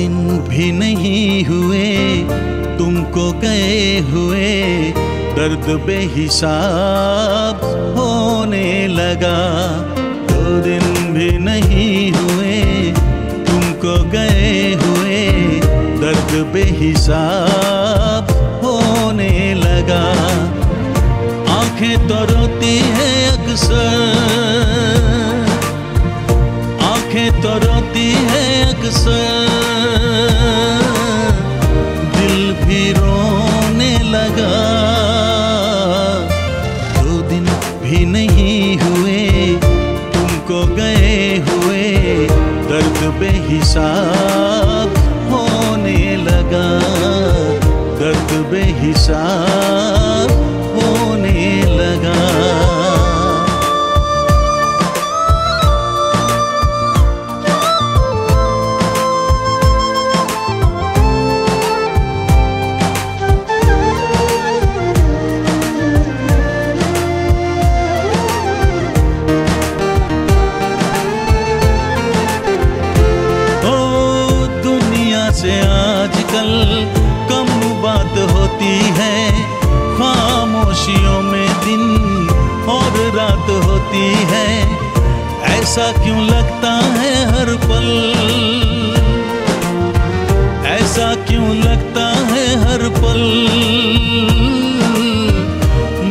दिन भी नहीं हुए तुमको गए हुए, दर्द बेहिसाब होने लगा। 2 दिन भी नहीं हुए तुमको गए हुए, दर्द बेहिसाब होने लगा। आंखें तो रोती है अक्सर, आंखें तो रोती है अक्सर, दिल भी रोने लगा। 2 दिन भी नहीं हुए तुमको गए हुए, दर्द बेहिसाब होने लगा, दर्द बेहिसाब होने लगा। खामोशियों में दिन और रात होती है, ऐसा क्यों लगता है हर पल, ऐसा क्यों लगता है हर पल,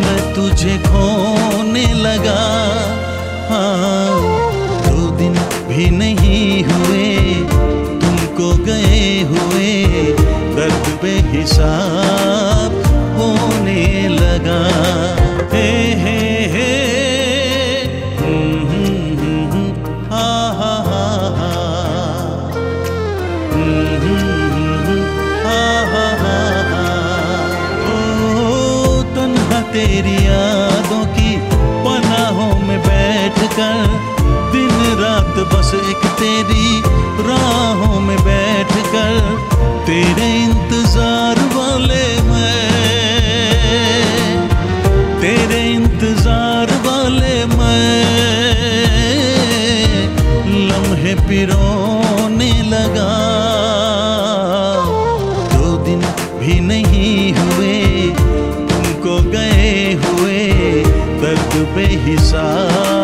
मैं तुझे खोने लगा। हाँ, 2 दिन भी नहीं हुए तुमको गए हुए, दर्द बेहिसाब होने लगा। हे हा हा हा हा हा हा हा। ओ तन्हा तेरी यादों की पनाहों में बैठकर, दिन रात बस एक तेरी राहों में बैठकर, तेरे इंतजार वाले मैं, तेरे इंतजार वाले मैं, लम्हे पिरोने लगा। 2 दिन भी नहीं हुए तुमको गए हुए, दर्द बेहिसाब।